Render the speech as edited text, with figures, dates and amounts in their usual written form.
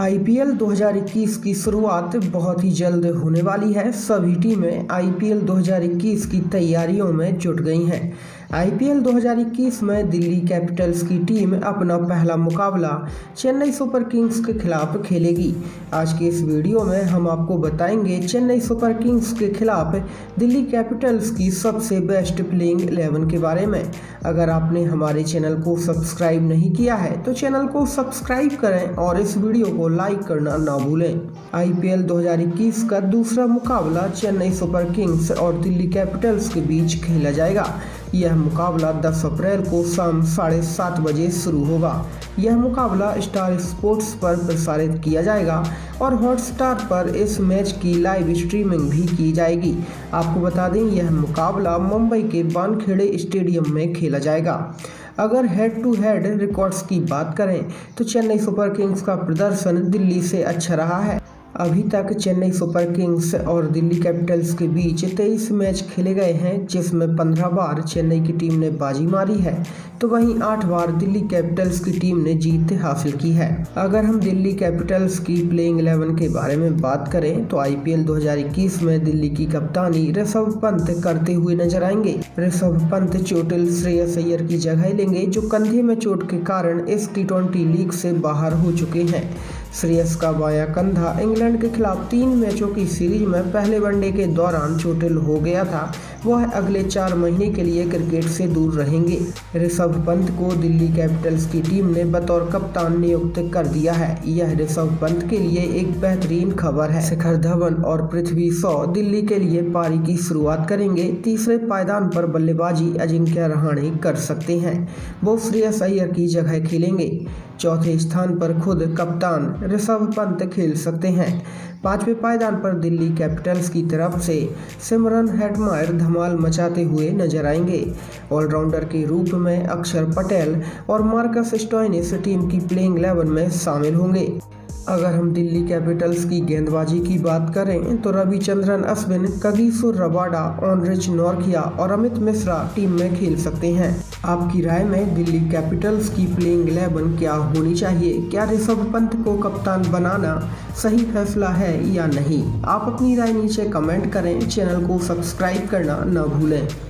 IPL 2021 की शुरुआत बहुत ही जल्द होने वाली है। सभी टीमें आईपीएल 2021 की तैयारियों में जुट गई हैं। आईपीएल 2021 में दिल्ली कैपिटल्स की टीम अपना पहला मुकाबला चेन्नई सुपर किंग्स के खिलाफ खेलेगी। आज के इस वीडियो में हम आपको बताएंगे चेन्नई सुपर किंग्स के खिलाफ दिल्ली कैपिटल्स की सबसे बेस्ट प्लेइंग 11 के बारे में। अगर आपने हमारे चैनल को सब्सक्राइब नहीं किया है तो चैनल को सब्सक्राइब करें और इस वीडियो को लाइक करना ना भूलें। आईपीएल 2021 का दूसरा मुकाबला चेन्नई सुपर किंग्स और दिल्ली कैपिटल्स के बीच खेला जाएगा। यह मुकाबला 10 अप्रैल को शाम 7:30 बजे शुरू होगा। यह मुकाबला स्टार स्पोर्ट्स पर प्रसारित किया जाएगा और हॉटस्टार पर इस मैच की लाइव स्ट्रीमिंग भी की जाएगी। आपको बता दें, यह मुकाबला मुंबई के वानखेड़े स्टेडियम में खेला जाएगा। अगर हेड टू हेड रिकॉर्ड्स की बात करें तो चेन्नई सुपर किंग्स का प्रदर्शन दिल्ली से अच्छा रहा है। अभी तक चेन्नई सुपर किंग्स और दिल्ली कैपिटल्स के बीच 23 मैच खेले गए हैं, जिसमें 15 बार चेन्नई की टीम ने बाजी मारी है तो वहीं 8 बार दिल्ली कैपिटल्स की टीम ने जीत हासिल की है। अगर हम दिल्ली कैपिटल्स की प्लेइंग 11 के बारे में बात करें तो आईपीएल 2021 में दिल्ली की कप्तानी ऋषभ पंत करते हुए नजर आएंगे। ऋषभ पंत चोटिल श्रेयस अय्यर की जगह लेंगे, जो कंधे में चोट के कारण इस T20 लीग से बाहर हो चुके हैं। श्रेयस का बायां कंधा इंग्लैंड के खिलाफ 3 मैचों की सीरीज में पहले वनडे के दौरान चोटिल हो गया था। वह अगले 4 महीने के लिए क्रिकेट से दूर रहेंगे। ऋषभ पंत को दिल्ली कैपिटल्स की टीम ने बतौर कप्तान नियुक्त कर दिया है। यह ऋषभ पंत के लिए एक बेहतरीन खबर है। शिखर धवन और पृथ्वी शॉ दिल्ली के लिए पारी की शुरुआत करेंगे। तीसरे पायदान पर बल्लेबाजी अजिंक्य रहाणे कर सकते हैं, वो श्रेयस अय्यर की जगह खेलेंगे। चौथे स्थान पर खुद कप्तान ऋषभ पंत खेल सकते हैं। 5वें पायदान पर दिल्ली कैपिटल्स की तरफ से सिमरन हेटमायर धमाल मचाते हुए नजर आएंगे। ऑलराउंडर के रूप में अक्षर पटेल और मार्कस स्टॉइनिस टीम की प्लेइंग 11 में शामिल होंगे। अगर हम दिल्ली कैपिटल्स की गेंदबाजी की बात करें तो Ravichandran Ashwin, Kagiso Rabada, Anrich Nortje और अमित मिश्रा टीम में खेल सकते हैं। आपकी राय में दिल्ली कैपिटल्स की प्लेइंग 11 क्या होनी चाहिए? क्या ऋषभ पंत को कप्तान बनाना सही फैसला है या नहीं? आप अपनी राय नीचे कमेंट करें। चैनल को सब्सक्राइब करना न भूलें।